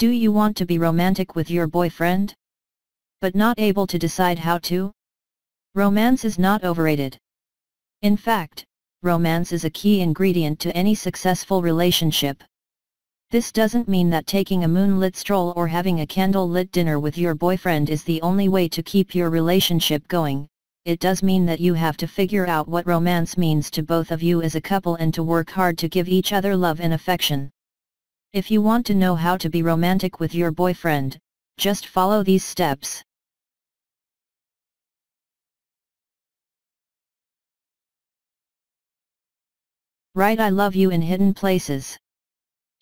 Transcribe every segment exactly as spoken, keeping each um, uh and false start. Do you want to be romantic with your boyfriend? But not able to decide how to? Romance is not overrated. In fact, romance is a key ingredient to any successful relationship. This doesn't mean that taking a moonlit stroll or having a candle-lit dinner with your boyfriend is the only way to keep your relationship going. It does mean that you have to figure out what romance means to both of you as a couple and to work hard to give each other love and affection. If you want to know how to be romantic with your boyfriend, just follow these steps. Write "I love you" in hidden places.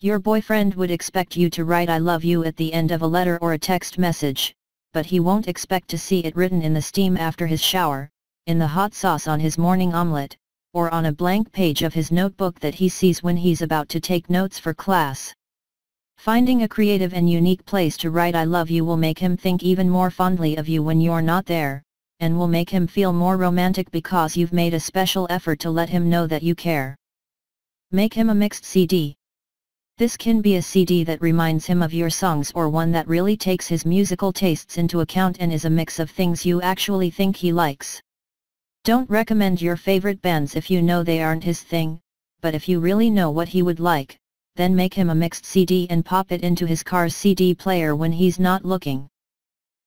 Your boyfriend would expect you to write "I love you" at the end of a letter or a text message, but he won't expect to see it written in the steam after his shower, in the hot sauce on his morning omelette, or on a blank page of his notebook that he sees when he's about to take notes for class. Finding a creative and unique place to write "I love you" will make him think even more fondly of you when you're not there, and will make him feel more romantic because you've made a special effort to let him know that you care. Make him a mixed C D. This can be a C D that reminds him of your songs or one that really takes his musical tastes into account and is a mix of things you actually think he likes. Don't recommend your favorite bands if you know they aren't his thing, but if you really know what he would like, then make him a mixed C D and pop it into his car's C D player when he's not looking.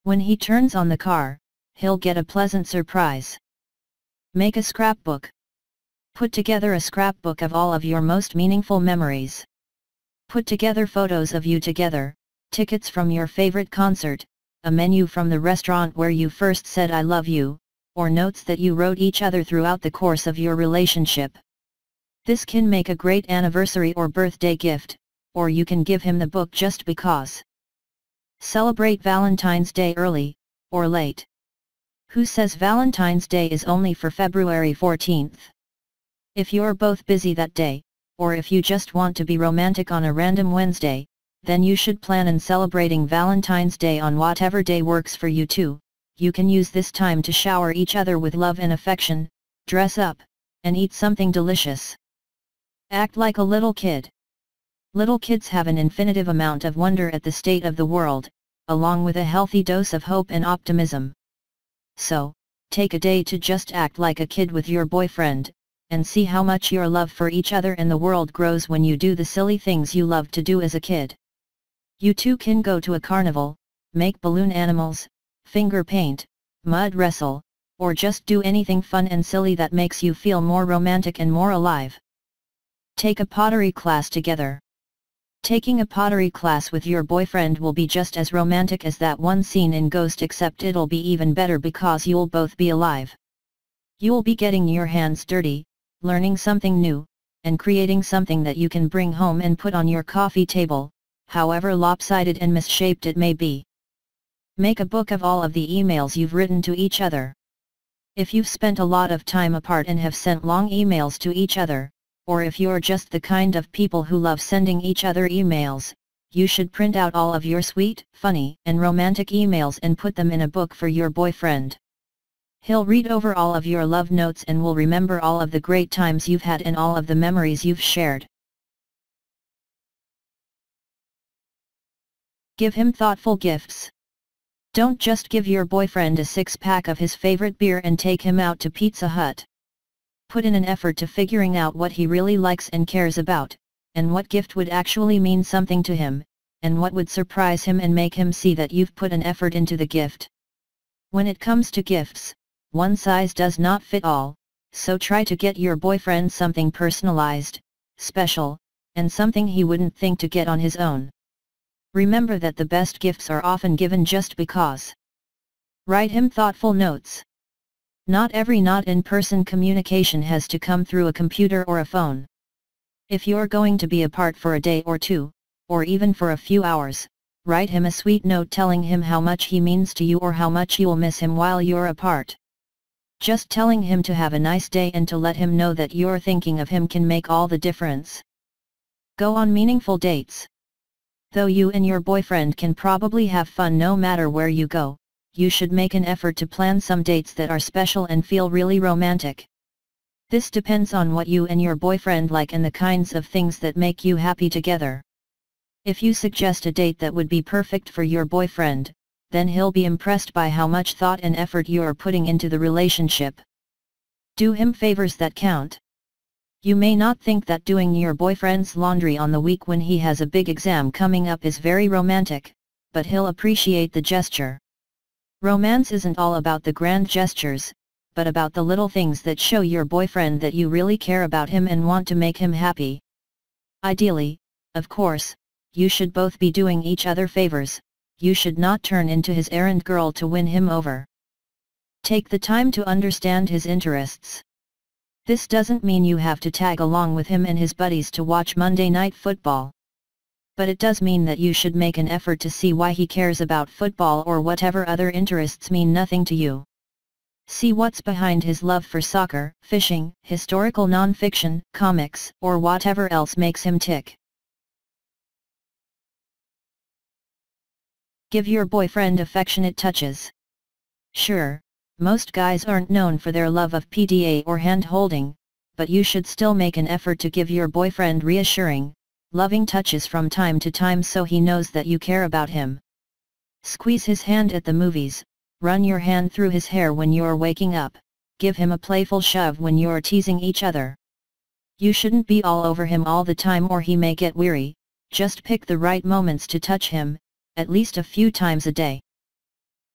When he turns on the car, he'll get a pleasant surprise. Make a scrapbook. Put together a scrapbook of all of your most meaningful memories. Put together photos of you together, tickets from your favorite concert, a menu from the restaurant where you first said "I love you," or notes that you wrote each other throughout the course of your relationship. This can make a great anniversary or birthday gift, or you can give him the book just because. Celebrate Valentine's Day early, or late. Who says Valentine's Day is only for February fourteenth? If you're both busy that day, or if you just want to be romantic on a random Wednesday, then you should plan on celebrating Valentine's Day on whatever day works for you two. You can use this time to shower each other with love and affection, dress up, and eat something delicious. Act like a little kid. Little kids have an infinitive amount of wonder at the state of the world, along with a healthy dose of hope and optimism. So, take a day to just act like a kid with your boyfriend, and see how much your love for each other and the world grows when you do the silly things you loved to do as a kid. You two can go to a carnival, make balloon animals, finger paint, mud wrestle, or just do anything fun and silly that makes you feel more romantic and more alive. Take a pottery class together. Taking a pottery class with your boyfriend will be just as romantic as that one scene in Ghost, except it'll be even better because you'll both be alive. You'll be getting your hands dirty, learning something new, and creating something that you can bring home and put on your coffee table, however lopsided and misshaped it may be. Make a book of all of the emails you've written to each other. If you've spent a lot of time apart and have sent long emails to each other, or if you're just the kind of people who love sending each other emails, you should print out all of your sweet, funny, and romantic emails and put them in a book for your boyfriend. He'll read over all of your love notes and will remember all of the great times you've had and all of the memories you've shared. Give him thoughtful gifts. Don't just give your boyfriend a six-pack of his favorite beer and take him out to Pizza Hut. Put in an effort to figuring out what he really likes and cares about, and what gift would actually mean something to him, and what would surprise him and make him see that you've put an effort into the gift. When it comes to gifts, one size does not fit all, so try to get your boyfriend something personalized, special, and something he wouldn't think to get on his own. Remember that the best gifts are often given just because. Write him thoughtful notes. Not every not in-person communication has to come through a computer or a phone. If you're going to be apart for a day or two, or even for a few hours, write him a sweet note telling him how much he means to you or how much you'll miss him while you're apart. Just telling him to have a nice day and to let him know that you're thinking of him can make all the difference. Go on meaningful dates. Though you and your boyfriend can probably have fun no matter where you go, you should make an effort to plan some dates that are special and feel really romantic. This depends on what you and your boyfriend like and the kinds of things that make you happy together. If you suggest a date that would be perfect for your boyfriend, then he'll be impressed by how much thought and effort you are putting into the relationship. Do him favors that count. You may not think that doing your boyfriend's laundry on the week when he has a big exam coming up is very romantic, but he'll appreciate the gesture. Romance isn't all about the grand gestures, but about the little things that show your boyfriend that you really care about him and want to make him happy. Ideally, of course, you should both be doing each other favors. You should not turn into his errand girl to win him over. Take the time to understand his interests. This doesn't mean you have to tag along with him and his buddies to watch Monday Night Football. But it does mean that you should make an effort to see why he cares about football or whatever other interests mean nothing to you. See what's behind his love for soccer, fishing, historical non-fiction, comics, or whatever else makes him tick. Give your boyfriend affectionate touches. Sure, most guys aren't known for their love of P D A or hand-holding, but you should still make an effort to give your boyfriend reassuring, loving touches from time to time so he knows that you care about him. Squeeze his hand at the movies, run your hand through his hair when you're waking up, give him a playful shove when you're teasing each other. You shouldn't be all over him all the time or he may get weary. Just pick the right moments to touch him, at least a few times a day.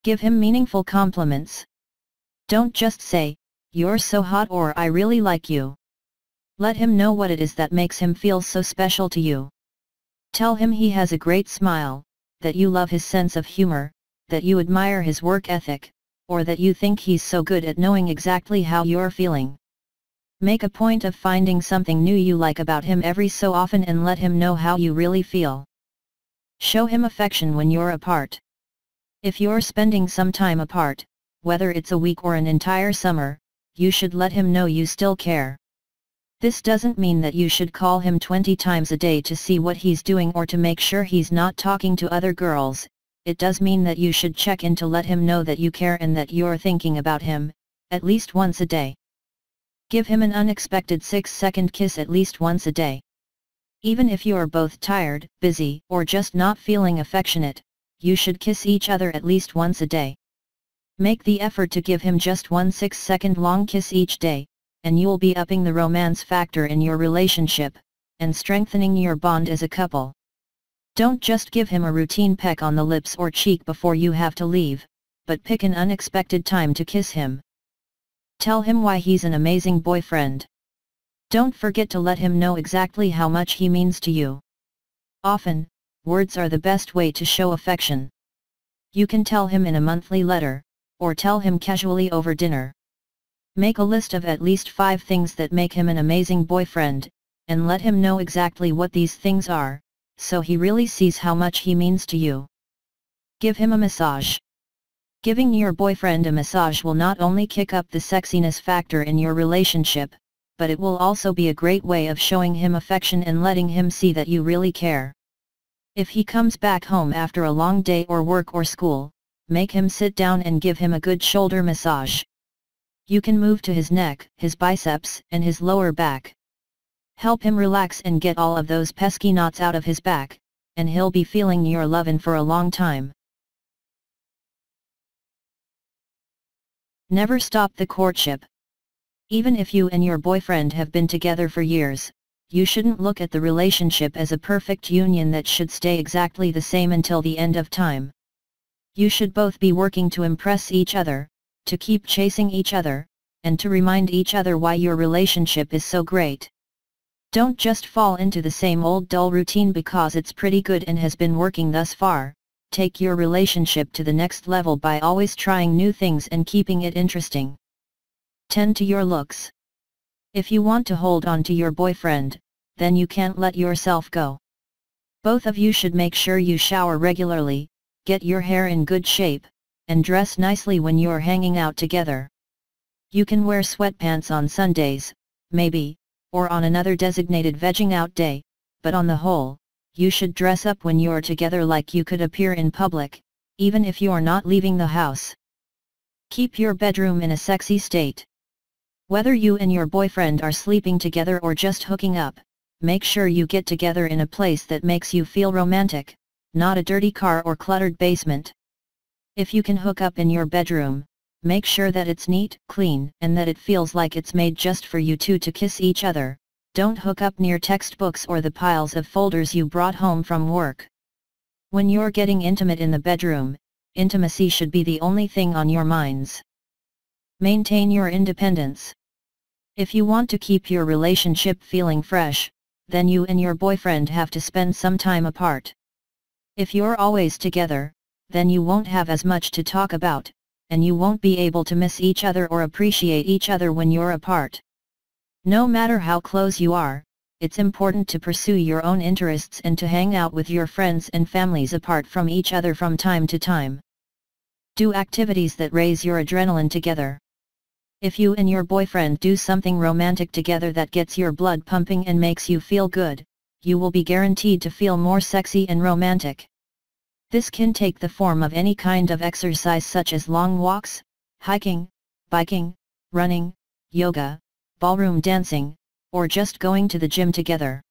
Give him meaningful compliments. Don't just say, "You're so hot" or "I really like you." Let him know what it is that makes him feel so special to you. Tell him he has a great smile, that you love his sense of humor, that you admire his work ethic, or that you think he's so good at knowing exactly how you're feeling. Make a point of finding something new you like about him every so often and let him know how you really feel. Show him affection when you're apart. If you're spending some time apart, whether it's a week or an entire summer, you should let him know you still care. This doesn't mean that you should call him twenty times a day to see what he's doing or to make sure he's not talking to other girls. It does mean that you should check in to let him know that you care and that you're thinking about him, at least once a day. Give him an unexpected six-second kiss at least once a day. Even if you're both tired, busy, or just not feeling affectionate, you should kiss each other at least once a day. Make the effort to give him just one six-second long kiss each day, and you'll be upping the romance factor in your relationship, and strengthening your bond as a couple. Don't just give him a routine peck on the lips or cheek before you have to leave, but pick an unexpected time to kiss him. Tell him why he's an amazing boyfriend. Don't forget to let him know exactly how much he means to you. Often, words are the best way to show affection. You can tell him in a monthly letter, or tell him casually over dinner. Make a list of at least five things that make him an amazing boyfriend, and let him know exactly what these things are, so he really sees how much he means to you. Give him a massage. Giving your boyfriend a massage will not only kick up the sexiness factor in your relationship, but it will also be a great way of showing him affection and letting him see that you really care. If he comes back home after a long day or work or school, make him sit down and give him a good shoulder massage. You can move to his neck, his biceps, and his lower back. Help him relax and get all of those pesky knots out of his back, and he'll be feeling your lovin' for a long time. Never stop the courtship. Even if you and your boyfriend have been together for years, you shouldn't look at the relationship as a perfect union that should stay exactly the same until the end of time. You should both be working to impress each other, to keep chasing each other, and to remind each other why your relationship is so great. Don't just fall into the same old dull routine because it's pretty good and has been working thus far. Take your relationship to the next level by always trying new things and keeping it interesting. Tend to your looks. If you want to hold on to your boyfriend, then you can't let yourself go. Both of you should make sure you shower regularly, get your hair in good shape, and dress nicely when you're hanging out together. You can wear sweatpants on Sundays, maybe, or on another designated vegging out day, but on the whole, you should dress up when you're together like you could appear in public, even if you're not leaving the house. Keep your bedroom in a sexy state. Whether you and your boyfriend are sleeping together or just hooking up, make sure you get together in a place that makes you feel romantic, not a dirty car or cluttered basement. If you can hook up in your bedroom, make sure that it's neat, clean, and that it feels like it's made just for you two to kiss each other. Don't hook up near textbooks or the piles of folders you brought home from work. When you're getting intimate in the bedroom, intimacy should be the only thing on your minds. Maintain your independence. If you want to keep your relationship feeling fresh, then you and your boyfriend have to spend some time apart. If you're always together, then you won't have as much to talk about, and you won't be able to miss each other or appreciate each other when you're apart. No matter how close you are, it's important to pursue your own interests and to hang out with your friends and families apart from each other from time to time. Do activities that raise your adrenaline together. If you and your boyfriend do something romantic together that gets your blood pumping and makes you feel good, you will be guaranteed to feel more sexy and romantic. This can take the form of any kind of exercise such as long walks, hiking, biking, running, yoga, ballroom dancing, or just going to the gym together.